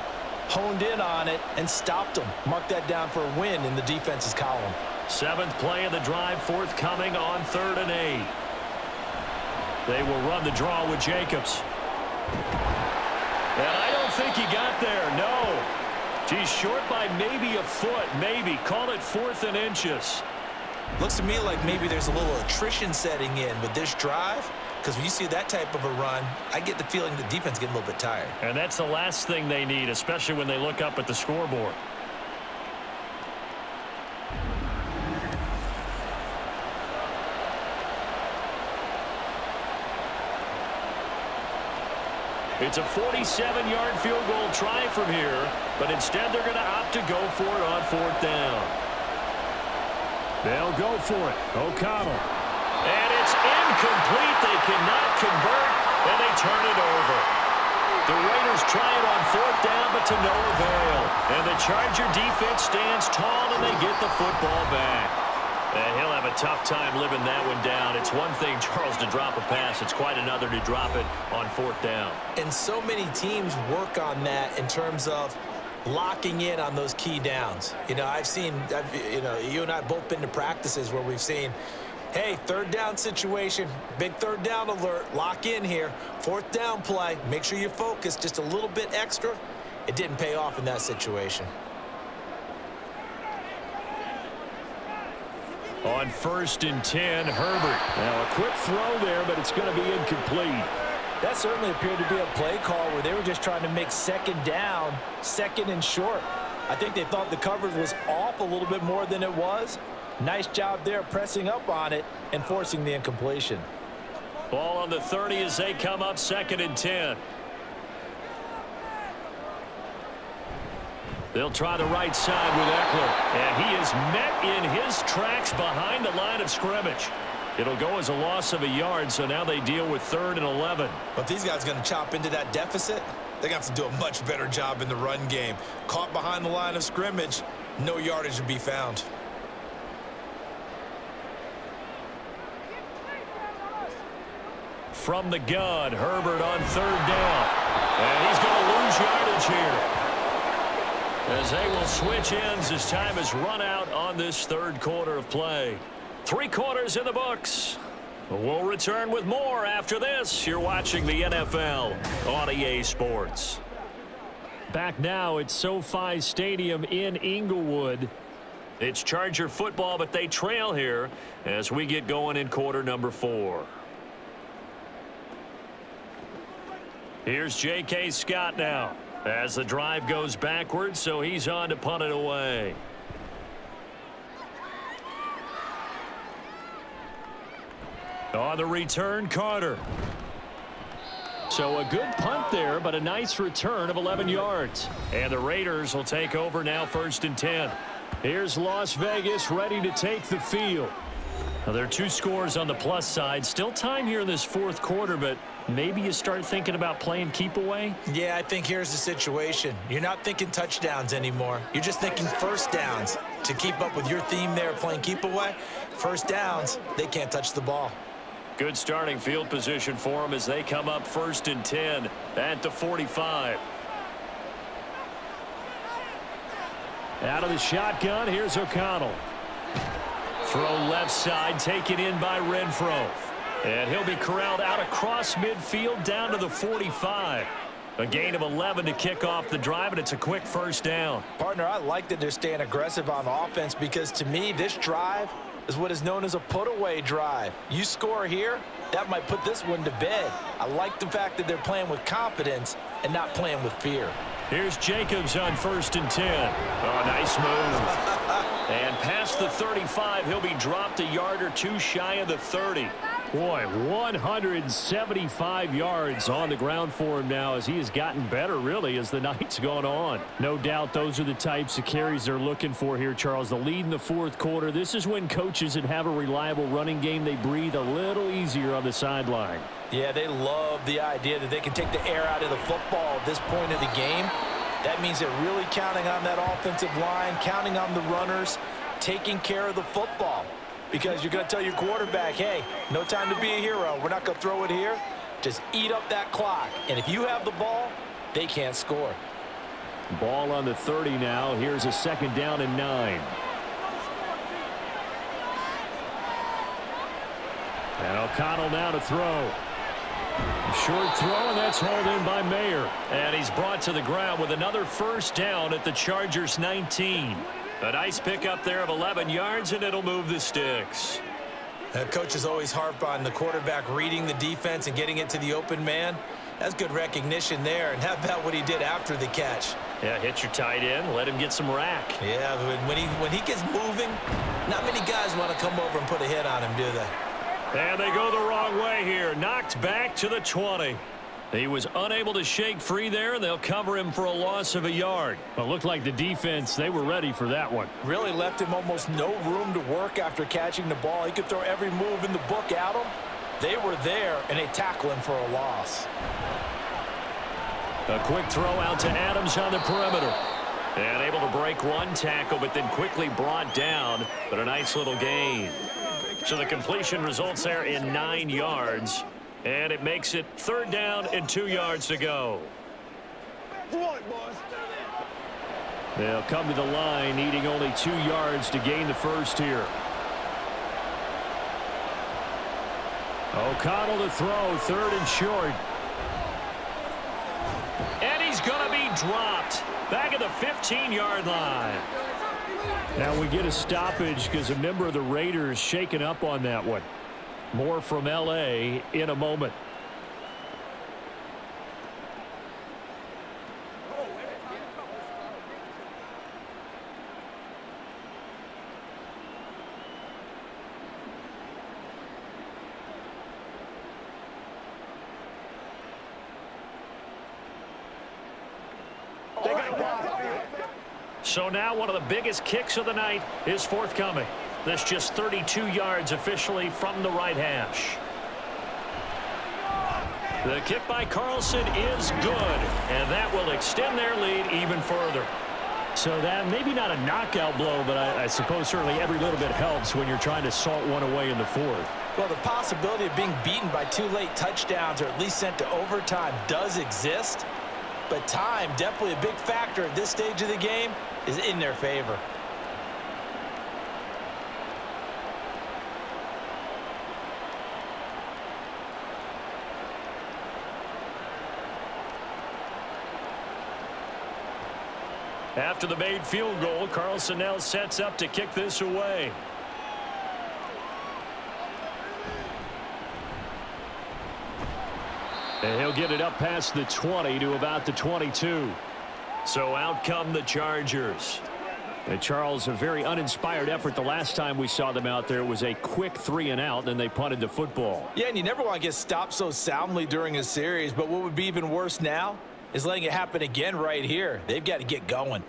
honed in on it, and stopped them. Mark that down for a win in the defense's column. 7th play of the drive forthcoming on 3rd and 8. They will run the draw with Jacobs. And I don't think he got there, no. He's short by maybe a foot, maybe. Call it 4th and inches. Looks to me like maybe there's a little attrition setting in with this drive, because when you see that type of a run, I get the feeling the defense getting a little bit tired. And that's the last thing they need, especially when they look up at the scoreboard. It's a 47-yard field goal try from here, but instead they're going to opt to go for it on fourth down. They'll go for it. O'Connell. And it's incomplete. They cannot convert, and they turn it over. The Raiders try it on fourth down, but to no avail. And the Charger defense stands tall, and they get the football back. And he'll have a tough time living that one down. It's one thing, Charles, to drop a pass. It's quite another to drop it on fourth down. And so many teams work on that in terms of locking in on those key downs. You know, you and I have both been to practices where we've seen, hey, third down situation, big third down alert, lock in here, fourth down play, make sure you focus just a little bit extra. It didn't pay off in that situation. On 1st and 10, Herbert. Now a quick throw there, but it's going to be incomplete. That certainly appeared to be a play call where they were just trying to make second down, second and short. I think they thought the coverage was off a little bit more than it was. Nice job there pressing up on it and forcing the incompletion. Ball on the 30 as they come up 2nd and 10. They'll try the right side with Eckler, and he is met in his tracks behind the line of scrimmage. It'll go as a loss of a yard, so now they deal with 3rd and 11. But these guys are going to chop into that deficit. They're going to have to do a much better job in the run game. Caught behind the line of scrimmage, no yardage to be found. From the gun, Herbert on 3rd down. And he's going to lose yardage here, as they will switch ends as time is run out on this 3rd quarter of play. 3 quarters in the books. We'll return with more after this. You're watching the NFL on EA Sports. Back now at SoFi Stadium in Inglewood. It's Charger football, but they trail here as we get going in quarter number 4. Here's J.K. Scott now as the drive goes backwards, so he's on to punt it away. On the return, Carter. So a good punt there, but a nice return of 11 yards. And the Raiders will take over now 1st and 10. Here's Las Vegas ready to take the field. Now, there are 2 scores on the plus side. Still time here in this 4th quarter, but maybe you start thinking about playing keep away. Yeah, I think here's the situation. You're not thinking touchdowns anymore. You're just thinking 1st downs. To keep up with your theme there, playing keep away, 1st downs, they can't touch the ball. Good starting field position for them as they come up 1st and 10 at the 45. Out of the shotgun, here's O'Connell. Throw left side, taken in by Renfro. And he'll be corralled out across midfield down to the 45. A gain of 11 to kick off the drive, and it's a quick 1st down. Partner, I like that they're staying aggressive on offense, because to me, this drive is what is known as a put-away drive. You score here, that might put this one to bed. I like the fact that they're playing with confidence and not playing with fear. Here's Jacobs on 1st and 10. Oh, nice move. And past the 35, he'll be dropped a yard or 2 shy of the 30. Boy, 175 yards on the ground for him now, as he has gotten better, really, as the night's gone on. No doubt those are the types of carries they're looking for here, Charles. The lead in the 4th quarter. This is when coaches that have a reliable running game, they breathe a little easier on the sideline. Yeah, they love the idea that they can take the air out of the football at this point of the game. That means they're really counting on that offensive line, counting on the runners, taking care of the football. Because you're going to tell your quarterback, hey, no time to be a hero. We're not going to throw it here. Just eat up that clock. And if you have the ball, they can't score. Ball on the 30 now. Here's a 2nd down and 9. And O'Connell now to throw. Short throw, and that's hauled in by Mayer. And he's brought to the ground with another 1st down at the Chargers' 19. A nice pickup there of 11 yards, and it'll move the sticks. That coach is always harp on the quarterback reading the defense and getting it to the open man. That's good recognition there, and how about what he did after the catch? Yeah, hit your tight end, let him get some rack. Yeah, when he gets moving, not many guys want to come over and put a hit on him, do they? And they go the wrong way here. Knocked back to the 20. He was unable to shake free there, and they'll cover him for a loss of a yard. But it looked like the defense, they were ready for that one. Really left him almost no room to work after catching the ball. He could throw every move in the book at him. They were there, and they tackle him for a loss. A quick throw out to Adams on the perimeter. And able to break one tackle, but then quickly brought down. But a nice little gain. So the completion results there in 9 yards. And it makes it 3rd down and 2 yards to go. They'll come to the line, needing only 2 yards to gain the first here. O'Connell to throw, 3rd and short. And he's going to be dropped back at the 15-yard line. Now we get a stoppage because a member of the Raiders shaken up on that one. More from L.A. in a moment. So now one of the biggest kicks of the night is forthcoming. That's just 32 yards officially from the right hash. The kick by Carlson is good, and that will extend their lead even further. So that maybe not a knockout blow, but I suppose certainly every little bit helps when you're trying to salt one away in the 4th. Well, the possibility of being beaten by 2 late touchdowns or at least sent to overtime does exist, but time, definitely a big factor at this stage of the game, is in their favor. After the made field goal, Carlson now sets up to kick this away. And he'll get it up past the 20 to about the 22. So out come the Chargers. And Charles, a very uninspired effort the last time we saw them out there. It was a quick 3 and out, and then they punted the football. Yeah, and you never want to get stopped so soundly during a series, but what would be even worse now is letting it happen again right here. They've got to get going.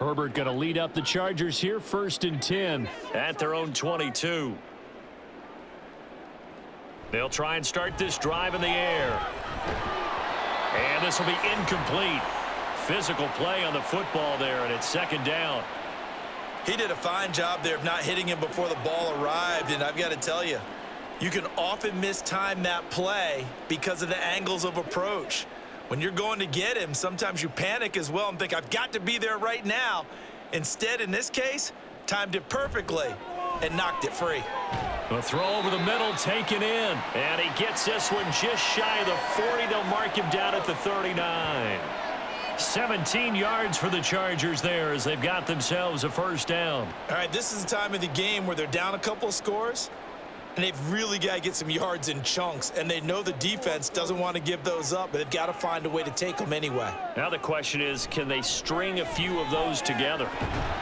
Herbert going to lead up the Chargers here, 1st and 10 at their own 22. They'll try and start this drive in the air. And this will be incomplete. Physical play on the football there, and it's 2nd down. He did a fine job there of not hitting him before the ball arrived, and I've got to tell you, you can often mistime that play because of the angles of approach. When you're going to get him, sometimes you panic as well and think, I've got to be there right now. Instead, in this case, timed it perfectly and knocked it free. The throw over the middle taken in. And he gets this one just shy of the 40. They'll mark him down at the 39. 17 yards for the Chargers there as they've got themselves a 1st down. All right, this is the time of the game where they're down a couple scores. And they've really got to get some yards in chunks. And they know the defense doesn't want to give those up, but they've got to find a way to take them anyway. Now the question is, can they string a few of those together?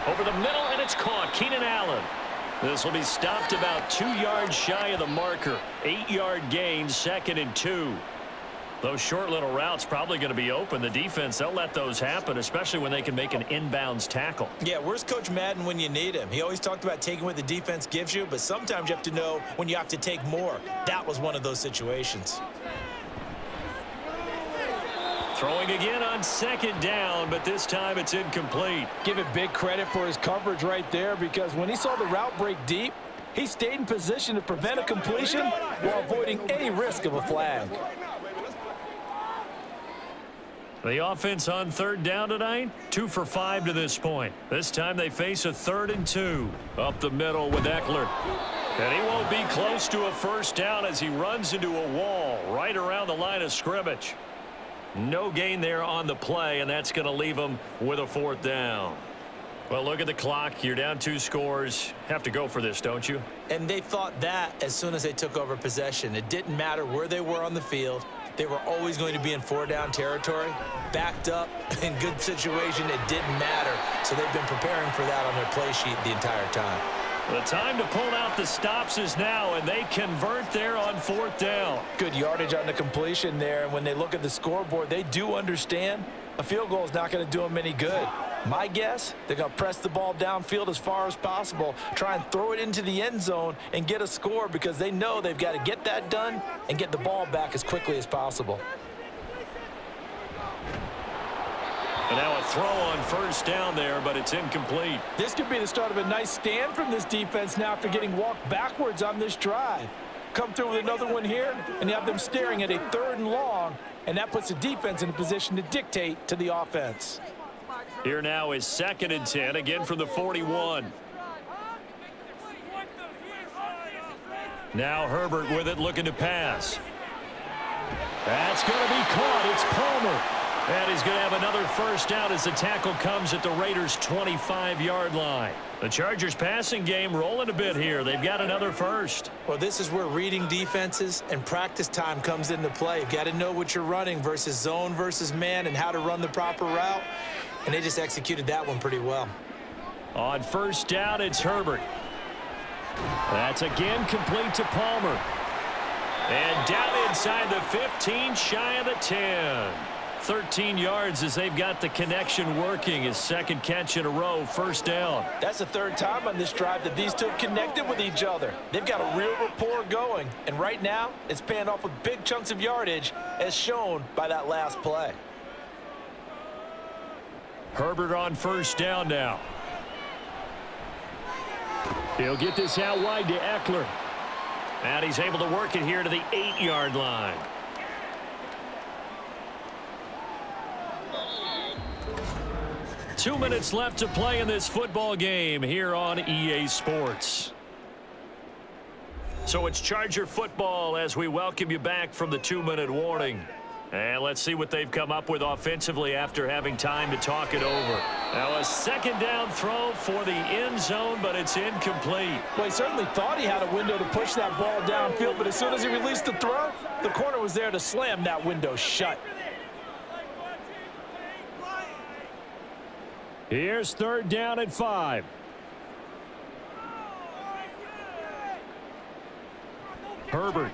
Over the middle, and it's caught. Keenan Allen. This will be stopped about 2 yards shy of the marker. 8-yard gain, 2nd and 2. Those short little routes probably going to be open. The defense, they'll let those happen, especially when they can make an inbounds tackle. Yeah, where's Coach Madden when you need him? He always talked about taking what the defense gives you, but sometimes you have to know when you have to take more. That was one of those situations. Throwing again on 2nd down, but this time it's incomplete. Give it big credit for his coverage right there, because when he saw the route break deep, he stayed in position to prevent a completion while avoiding any risk of a flag. The offense on 3rd down tonight, 2 for 5 to this point. This time they face a 3rd and 2. Up the middle with Eckler. And he won't be close to a 1st down as he runs into a wall right around the line of scrimmage. No gain there on the play, and that's going to leave him with a 4th down. Well, look at the clock. You're down 2 scores. Have to go for this, don't you? And they thought that as soon as they took over possession. It didn't matter where they were on the field. They were always going to be in 4-down territory, backed up, in good situation. It didn't matter. So they've been preparing for that on their play sheet the entire time. The time to pull out the stops is now, and they convert there on fourth down. Good yardage on the completion there, and when they look at the scoreboard, they do understand a field goal is not going to do them any good. My guess, they're going to press the ball downfield as far as possible, try and throw it into the end zone and get a score, because they know they've got to get that done and get the ball back as quickly as possible. And now a throw on first down there, but it's incomplete. This could be the start of a nice stand from this defense now after getting walked backwards on this drive. Come through with another one here, and you have them staring at a third and long, and that puts the defense in a position to dictate to the offense. Here now is 2nd and 10, again from the 41. Now Herbert with it, looking to pass. That's going to be caught. It's Palmer. And he's going to have another first down as the tackle comes at the Raiders' 25-yard line. The Chargers' passing game rolling a bit here. They've got another first. Well, this is where reading defenses and practice time comes into play. You've got to know what you're running versus zone versus man and how to run the proper route. And they just executed that one pretty well. On first down, it's Herbert. That's again complete to Palmer. And down inside the 15, shy of the 10. 13 yards as they've got the connection working. His 2nd catch in a row, first down. That's the 3rd time on this drive that these two have connected with each other. They've got a real rapport going. And right now, it's paying off with big chunks of yardage, as shown by that last play. Herbert on first down now. He'll get this out wide to Eckler. And he's able to work it here to the 8-yard line. Two minutes left to play in this football game here on EA Sports. So it's Charger football as we welcome you back from the 2-minute warning. And let's see what they've come up with offensively after having time to talk it over. Now a 2nd down throw for the end zone, but it's incomplete. Well, he certainly thought he had a window to push that ball downfield, but as soon as he released the throw, the corner was there to slam that window shut. Here's 3rd down and 5. Herbert.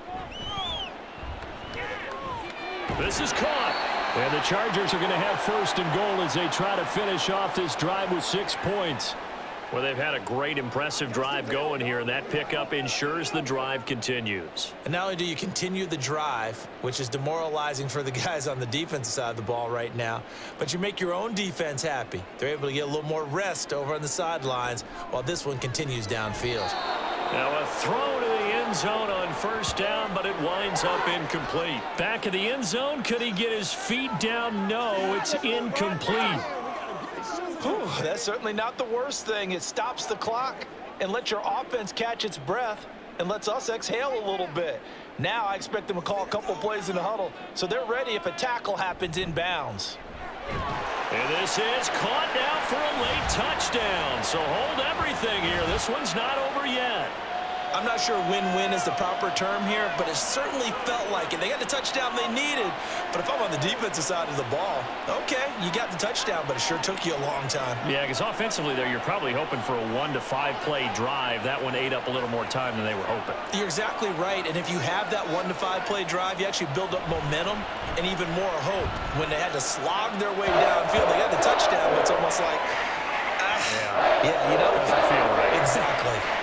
This is caught, and the Chargers are going to have 1st and goal as they try to finish off this drive with 6 points. Well, they've had a great, impressive drive going here, and that pickup ensures the drive continues. And not only do you continue the drive, which is demoralizing for the guys on the defensive side of the ball right now, but you make your own defense happy. They're able to get a little more rest over on the sidelines while this one continues downfield. Now a throw to the end zone on first down, but it winds up incomplete. Back of the end zone, could he get his feet down? No, it's incomplete. Whew, that's certainly not the worst thing. It stops the clock and lets your offense catch its breath and lets us exhale a little bit. Now I expect them to call a couple plays in the huddle, so they're ready if a tackle happens inbounds. And this is caught now for a late touchdown. So hold everything here. This one's not over yet. I'm not sure win-win is the proper term here, but it certainly felt like it. They got the touchdown they needed. But if I'm on the defensive side of the ball, okay, you got the touchdown, but it sure took you a long time. Yeah, because offensively there, you're probably hoping for a 1- to 5-play drive. That one ate up a little more time than they were hoping. You're exactly right, and if you have that 1- to 5-play drive, you actually build up momentum and even more hope. When they had to slog their way downfield, they got the touchdown, but it's almost like, yeah, you know. It doesn't feel right. Exactly.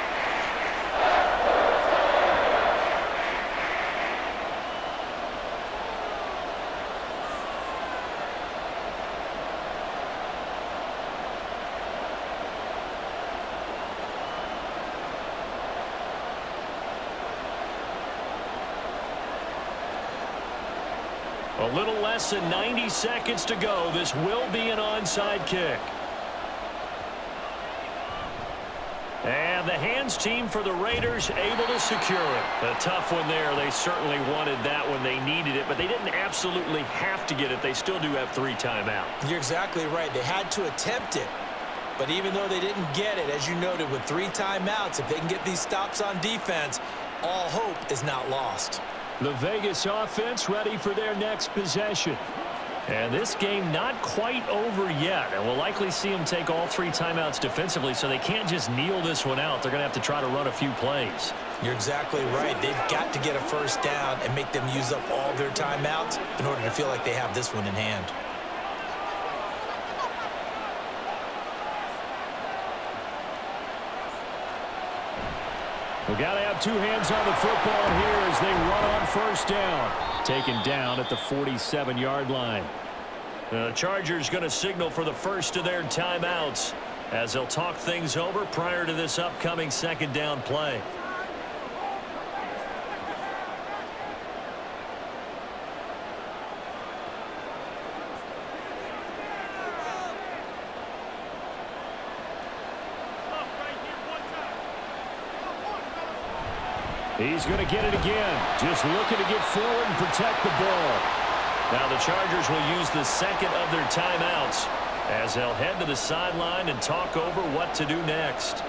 A little less than 90 seconds to go. This will be an onside kick. And the hands team for the Raiders able to secure it. A tough one there. They certainly wanted that one. They needed it, but they didn't absolutely have to get it. They still do have 3 timeouts. You're exactly right. They had to attempt it. But even though they didn't get it, as you noted, with 3 timeouts, if they can get these stops on defense, all hope is not lost. The Vegas offense ready for their next possession. And this game not quite over yet. And we'll likely see them take all three timeouts defensively, so they can't just kneel this one out. They're going to have to try to run a few plays. You're exactly right. They've got to get a first down and make them use up all their timeouts in order to feel like they have this one in hand. We've got to have two hands on the football here as they run on first down. Taken down at the 47-yard line. The Chargers going to signal for the first of their timeouts as they'll talk things over prior to this upcoming second down play. He's going to get it again. Just looking to get forward and protect the ball. Now the Chargers will use the second of their timeouts as they'll head to the sideline and talk over what to do next.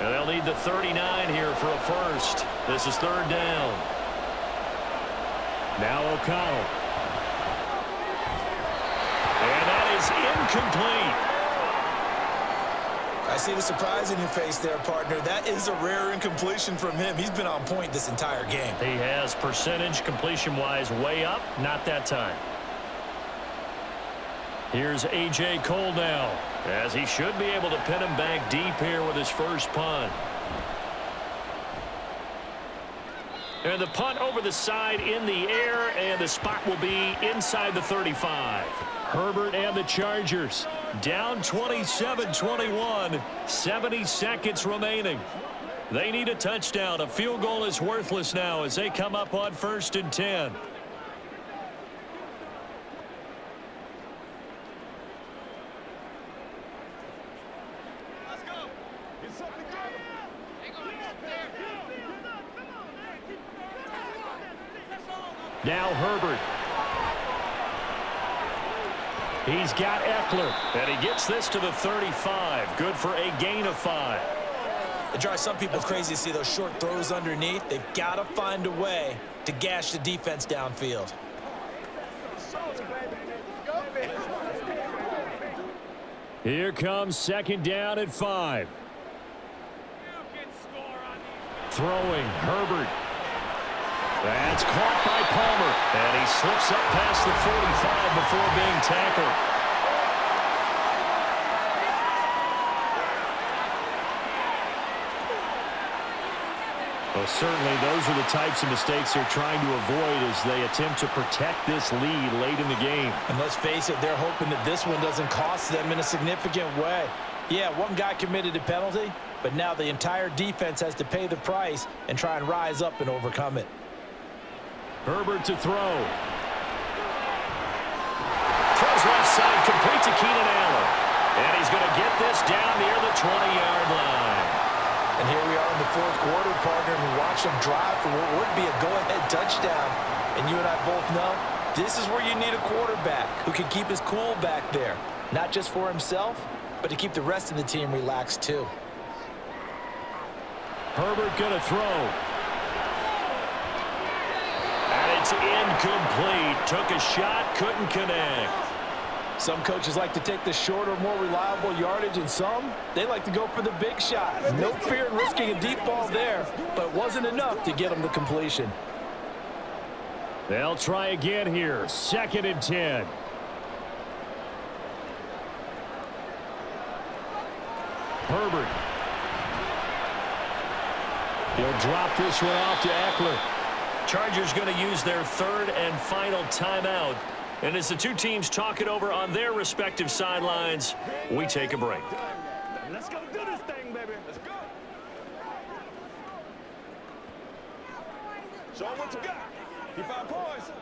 And they'll need the 39 here for a first. This is third down. Now O'Connell. Incomplete. I see the surprise in your face there, partner. That is a rare incompletion from him. He's been on point this entire game. He has percentage completion-wise way up. Not that time. Here's A.J. Cole now, as he should be able to pin him back deep here with his first punt. And the punt over the side in the air, and the spot will be inside the 35. Herbert and the Chargers down 27-21, 70 seconds remaining. They need a touchdown. A field goal is worthless now as they come up on first and 10. Now Herbert. He's got Eckler, and he gets this to the 35. Good for a gain of 5. It drives some people crazy to see those short throws underneath. They've got to find a way to gash the defense downfield. Here comes second down at 5. Throwing, Herbert. That's caught by Palmer, and he slips up past the 45 before being tackled. Well, certainly those are the types of mistakes they're trying to avoid as they attempt to protect this lead late in the game. And let's face it, they're hoping that this one doesn't cost them in a significant way. Yeah, one guy committed a penalty, but now the entire defense has to pay the price and try and rise up and overcome it. Herbert to throw. Throws left side, complete to Keenan Allen. And he's going to get this down near the 20-yard line. And here we are in the fourth quarter, partner, and we watch them drive for what would be a go-ahead touchdown. And you and I both know this is where you need a quarterback who can keep his cool back there, not just for himself, but to keep the rest of the team relaxed too. Herbert going to throw. It's incomplete. Took a shot, couldn't connect. Some coaches like to take the shorter, more reliable yardage, and some, they like to go for the big shot. No fear in risking a deep ball there, but it wasn't enough to get them the completion. They'll try again here. Second and 10. Herbert. He'll drop this one off to Eckler. Chargers going to use their third and final timeout. And as the two teams talk it over on their respective sidelines, we take a break. Let's go do this thing, baby. Let's go. Show them what you got. Keep our poise.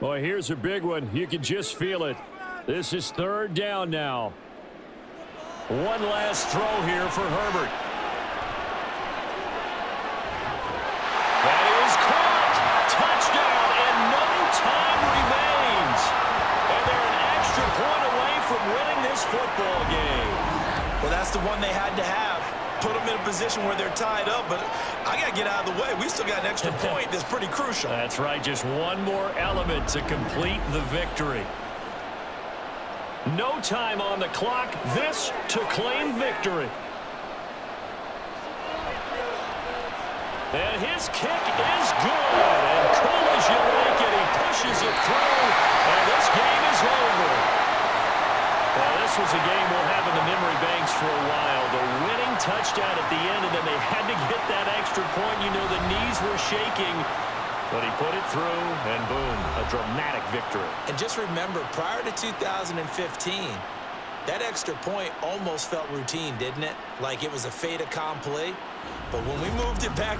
Boy, here's a big one. You can just feel it. This is third down now. One last throw here for Herbert. Football position where they're tied up, but I got to get out of the way. We still got an extra point that's pretty crucial. That's right. Just one more element to complete the victory. No time on the clock. This to claim victory. And his kick is good. And cool as you like it, he pushes it through. And this game is over. Well, this was a game we'll have in the memory banks for a while. The winning touchdown at the end, and then they had to get that extra point. You know, the knees were shaking. But he put it through, and boom, a dramatic victory. And just remember, prior to 2015, that extra point almost felt routine, didn't it? Like it was a fait accompli. But when we moved it back